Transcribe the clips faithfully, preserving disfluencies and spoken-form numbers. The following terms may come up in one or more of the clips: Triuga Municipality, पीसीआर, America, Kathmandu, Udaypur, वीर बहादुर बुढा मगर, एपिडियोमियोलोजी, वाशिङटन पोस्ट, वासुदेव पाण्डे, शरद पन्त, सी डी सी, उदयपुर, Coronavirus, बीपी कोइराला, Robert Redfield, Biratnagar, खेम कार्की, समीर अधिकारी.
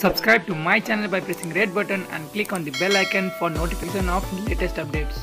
Subscribe to my channel by pressing red button and click on the bell icon for notification of latest updates.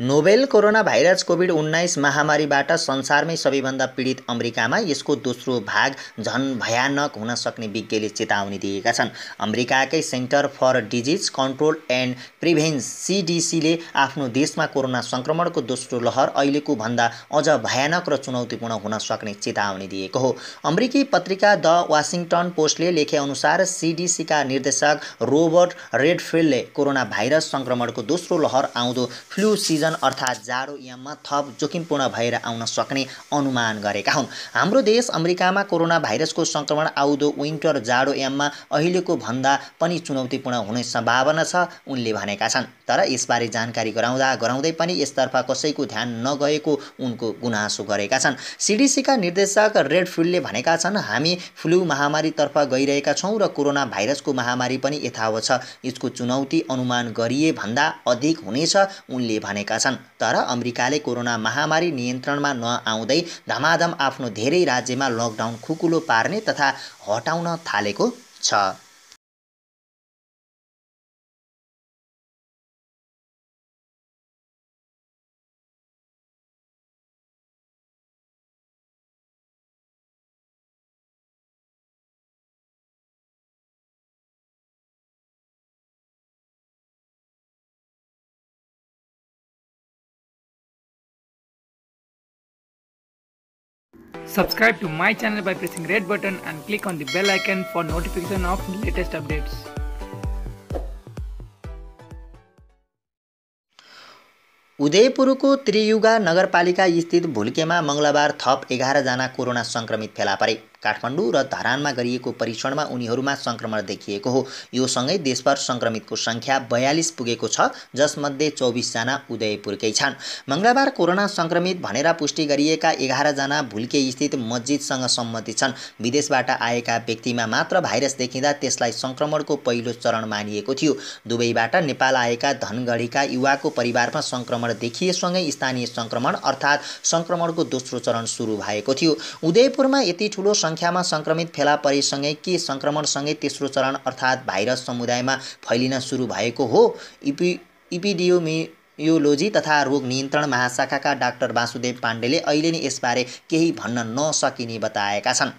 Novel corona virus covid उन्नाइस महामारीबाट संसारमै सबैभन्दा पीडित अमेरिकामा यसको दोस्रो भाग झन भयानक हुन सक्ने विज्ञले चेतावनी दिएका छन्। अमेरिकाकै centre for disease control and prevention (सी डी सी) ले आफ्नो देशमा कोरोना संक्रमणको दोस्रो लहर अहिलेको भन्दा अझ भयानक र चुनौतीपूर्ण हुन सक्ने चेतावनी दिएको हो। अमेरिकी पत्रिका द वाशिङटन पोस्टले लेखेअनुसार सी डी सी का निर्देशक रोबर्ट रेडफिल्डले कोरोना भाइरस संक्रमणको दोस्रो लहर आउँदो फ्लू सिजन अर्थात् जाडो याममा थप जोखिमपूर्ण भएर आउन सक्ने अनुमान गरेका हुन्। हाम्रो देश अमेरिकामा कोरोना भाइरसको संक्रमण आउँदो विन्टर जाडो याममा अहिलेको भन्दा पनि चुनौतीपूर्ण हुने सम्भावना छ उनले भनेका छन्। तर यसबारे जानकारी गराउँदा गराउँदै पनि यसतर्फ कसैको ध्यान नगएको उनको गुनासो गरेका छन्। सी डी सी का निर्देशक रेडफिल्डले भनेका छन्, हामी फ्लू महामारीतर्फ गइरहेका छौं र कोरोना भाइरसको महामारी पनि यथावत छ। यसको चुनौती अनुमान गरिए भन्दा अधिक हुनेछ उनले भनेका छन्। तर अमेरिकाले कोरोना महामारी नियन्त्रणमा नआउँदै धमाधम आफ्नो धेरै राज्यमा लकडाउन खुकुलो पार्ने तथा हटाउन थालेको छ। Subscribe to my channel by pressing red button and click on the bell icon for notification of latest updates. उदयपुरको Triyuga नगरपालिका स्थित भुल्केमा मंगलबार थप एघार जना कोरोना संक्रमित फेला परे। काठमाडौँ र धरानमा गरिएको परीक्षणमा उनीहरूमा संक्रमण देखिएको हो। यो सँगै देशभर संक्रमितको संख्या बयालीस पुगेको छ, जसमध्ये चौबीस जना उदयपुरकै छन्। मंगलबार कोरोना संक्रमित भनेर पुष्टि गरिएका एघार जना भुल्के स्थित मस्जिदसँग सम्बन्धित छन्। विदेशबाट आएका व्यक्तिमा मात्र भाइरस देखिँदा त्यसलाई संक्रमणको पहिलो चरण मानिएको थियो। दुबईबाट नेपाल आएका धनगढीका युवाको परिवारमा संक्रमण देखिएसँगै स्थानीय संक्रमण अर्थात् संक्रमणको दोस्रो चरण सुरु भएको थियो। उदयपुरमा यति ठुलो संख्यामा संक्रमित फेला परेसँगै के संक्रमणसँगै तेस्रो चरण अर्थात् भाइरस समुदायमा फैलिन सुरु भएको हो। एपिडियोमियोलोजी तथा रोग नियन्त्रण महाशाखाका डाक्टर वासुदेव पाण्डेले अहिले नै यसबारे केही भन्न नसकिने बताएका छन्।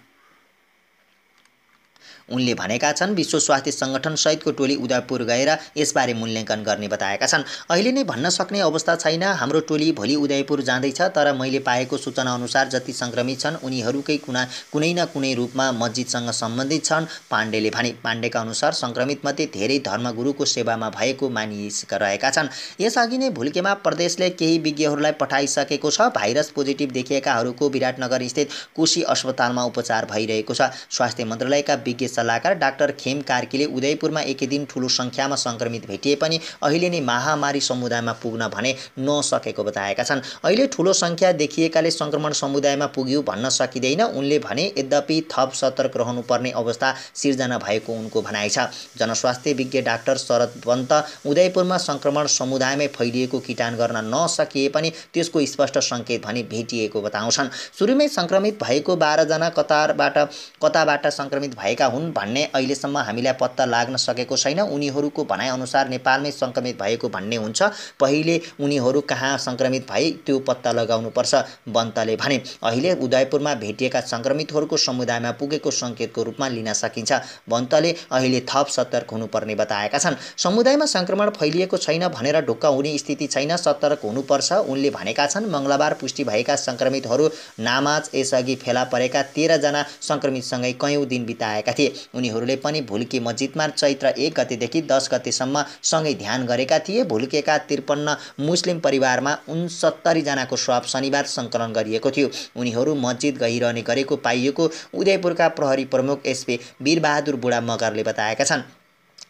उनले भनेका छन्, विश्व स्वास्थ्य संगठन सहितको टोली उदयपुर गएर यसबारे मूल्याङ्कन गर्ने बताएका छन्। अहिले नै भन्न सक्ने अवस्था छैन। हाम्रो टोली भोलि उदयपुर जाँदैछ, तर मैले पाएको सूचना अनुसार जति संक्रमित छन् उनीहरूकै कुनै कुनै न कुनै रूपमा मस्जिदसँग सम्बन्धित छन्, पाण्डेले भने। पाण्डेका अनुसार संक्रमित मध्ये धेरै धर्मगुरुको सेवामा भएको मानिस रहेका छन्। यसअघि नै भुल्केमा प्रदेशले केही विज्ञहरूलाई पठाइसकेको छ। भाइरस पोजिटिभ देखिएकाहरूको विराटनगर स्थित कोशी अस्पतालमा उपचार भइरहेको छ। स्वास्थ्य मन्त्रालयका विज्ञ सल्लाहकार डाक्टर खेम कार्कीले उदयपुरमा एकै दिन ठूलो संख्यामा संक्रमित भेटिए पनि अहिले नै महामारी समुदायमा पुग्न भने नसकेको बताएका छन्। अहिले ठूलो संख्या देखिएकाले संक्रमण समुदायमा पुग्यो भन्न सकिँदैन उनले भने। यद्यपि थप सतर्क रहनुपर्ने अवस्था सिर्जना भएको उनको भनाइ छ। जनस्वास्थ्य विज्ञ डाक्टर शरद पन्त उदयपुरमा संक्रमण समुदायमै फैलिएको किटान गर्न नसकिए पनि त्यसको स्पष्ट सङ्केत भने भेटिएको बताउँछन्। सुरुमै संक्रमित भएको बाह्र जना कतारबाट कताबाट संक्रमित भएका हुन् भन्ने अहिलेसम्म हामीलाई पत्ता लाग्न सकेको छैन। उनीहरूको भनाइअनुसार नेपालमै संक्रमित भएको भन्ने हुन्छ। पहिले उनीहरू कहाँ संक्रमित भए त्यो पत्ता लगाउनुपर्छ, बन्तले भने। अहिले उदयपुरमा भेटिएका संक्रमितहरूको समुदायमा पुगेको सङ्केतको रूपमा लिन सकिन्छ। बन्तले अहिले थप सतर्क हुनुपर्ने बताएका छन्। समुदायमा संक्रमण फैलिएको छैन भनेर ढुक्क हुने स्थिति छैन, सतर्क हुनुपर्छ उनले भनेका छन्। मंगलबार पुष्टि भएका संक्रमितहरू नामाज यसअघि फेला परेका तेह्र जना संक्रमितसँगै कयौँ दिन बिताएका थिए। उनीहरूले पनि भुल्के मस्जिदमा चैत्र एक गतेदेखि दस गतेसम्म सँगै ध्यान गरेका थिए। भुल्केका त्रिपन्न मुस्लिम परिवारमा उनसत्तरी जनाको स्वाब शनिबार सङ्कलन गरिएको थियो। उनीहरू मस्जिद गइरहने गरेको पाइएको उदयपुरका प्रहरी प्रमुख एसपी वीर बहादुर बुढा मगरले बताएका छन्।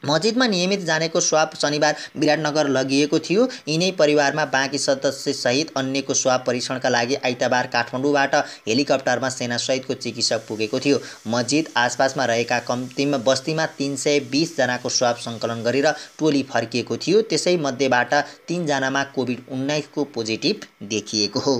मस्जिदमा नियमित जानेको स्वाब शनिबार विराटनगर लगिएको थियो। यिनै परिवारमा बाँकी सदस्यसहित अन्यको स्वाब परीक्षणका लागि आइतबार काठमाडौँबाट हेलिकप्टरमा सेनासहितको चिकित्सक पुगेको थियो। मस्जिद आसपासमा रहेका कम्तीमा बस्तीमा तीन सय बिस जनाको स्वाब सङ्कलन गरेर टोली फर्किएको थियो। त्यसै मध्येबाट तीनजनामा कोभिड उन्नाइसको पोजिटिभ देखिएको हो।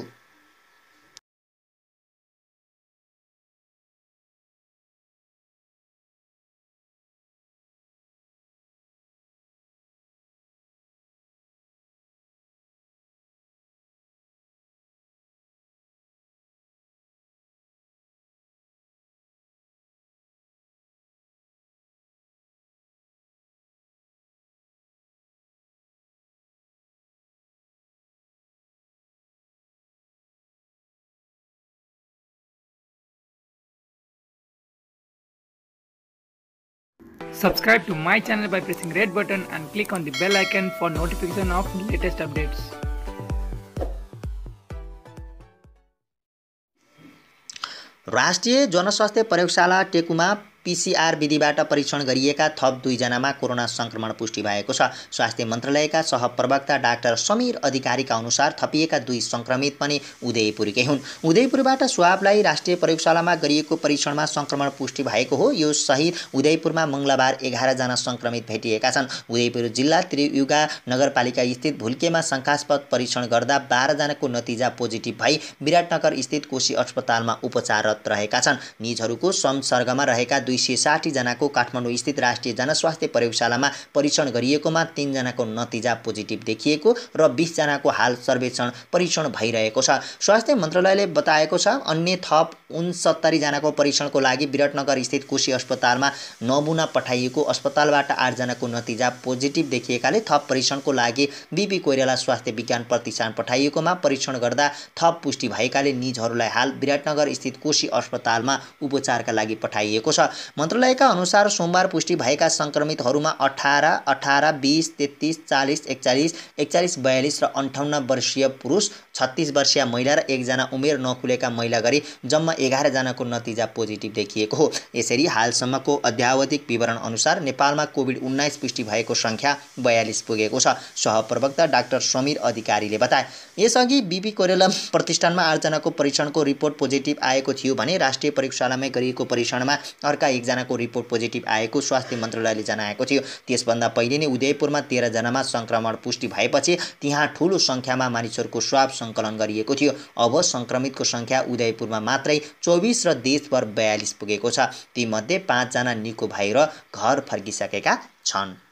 Subscribe to my channel by pressing red button and click on the bell icon for notification of latest updates. राष्ट्रिय जनस्वास्थ्य प्रयोगशाला टेकुमा पीसीआर विधिबाट परीक्षण गरिएका थप दुई जनामा कोरोना संक्रमण पुष्टि भएको छ। स्वास्थ्य मन्त्रालयका सहप्रवक्ता डाक्टर समीर अधिकारीका अनुसार थपिएका दुई संक्रमित पनि उदयपुरकै हुन्। उदयपुरबाट स्वाबलाई राष्ट्रिय प्रयोगशालामा गरिएको परीक्षणमा संक्रमण पुष्टि भएको हो। यो सहित उदयपुरमा मंगलबार एघार जना संक्रमित भेटिएका छन्। उदयपुर जिल्ला त्रियुगा नगरपालिका स्थित भुल्केमा शंकास्पद परीक्षण गर्दा बाह्र जनाको नतिजा पोजिटिभ भई विराटनगर स्थित कोशी अस्पतालमा उपचाररत रहेका छन्। निजहरूको संसर्गमा रहेका दुई सय साठी जनाको काठमाडौँ स्थित राष्ट्रिय जनस्वास्थ्य प्रयोगशालामा परीक्षण गरिएकोमा तीन जनाको नतिजा पोजिटिभ देखिएको र बीस जनाको हाल सर्वेक्षण परीक्षण भइरहेको छ। स्वास्थ्य मन्त्रालयले बताएको छ अन्य थप उनसत्तरी जनाको परीक्षणको लागि विराटनगर स्थित कोशी अस्पतालमा नमुना पठाइएको, अस्पतालबाट आठ जनाको नतिजा पोजिटिभ देखिएकाले थप परीक्षणको लागि बीपी कोइराला स्वास्थ्य विज्ञान प्रतिष्ठान पठाइएकोमा परीक्षण गर्दा थप पुष्टि भएकाले निजहरूलाई हाल विराटनगर स्थित कोशी अस्पतालमा उपचारका लागि पठाइएको छ। मन्त्रालयका अनुसार सोमबार पुष्टि भएका संक्रमितहरूमा अठार, अठार, बीस, तेत्तीस, चालीस, एकचालिस, एकचालिस, बयालिस र अन्ठाउन्न वर्षीय पुरुष, छत्तीस वर्षीय महिला र एकजना उमेर नखुलेका महिला गरी जम्मा एघार जनाको नतिजा पोजिटिभ देखिएको हो। यसरी हालसम्मको अद्यावधिक विवरण अनुसार नेपालमा कोभिड उन्नाइस पुष्टि भएको संख्या बयालिस पुगेको छ। सहप्रवक्ता डाक्टर समीर अधिकारीले बताए। यसअघि बीपी कोइराला प्रतिष्ठानमा आठ जनाको परीक्षणको रिपोर्ट पोजिटिभ आएको थियो भने राष्ट्रिय प्रयोगशालामै गरिएको परीक्षणमा अर्का एकजनाको रिपोर्ट पोजिटिभ आएको स्वास्थ्य मन्त्रालयले जनाएको थियो। त्यसभन्दा पहिले नै उदयपुरमा तेह्र जनामा संक्रमण पुष्टि भएपछि त्यहाँ ठूलो संख्यामा मानिसहरूको स्वाब सङ्कलन गरिएको थियो। अब संक्रमितको संख्या उदयपुरमा मात्रै चौबिस र देशभर बयालिस पुगेको छ। तीमध्ये पाँचजना निको भएर घर फर्किसकेका छन्।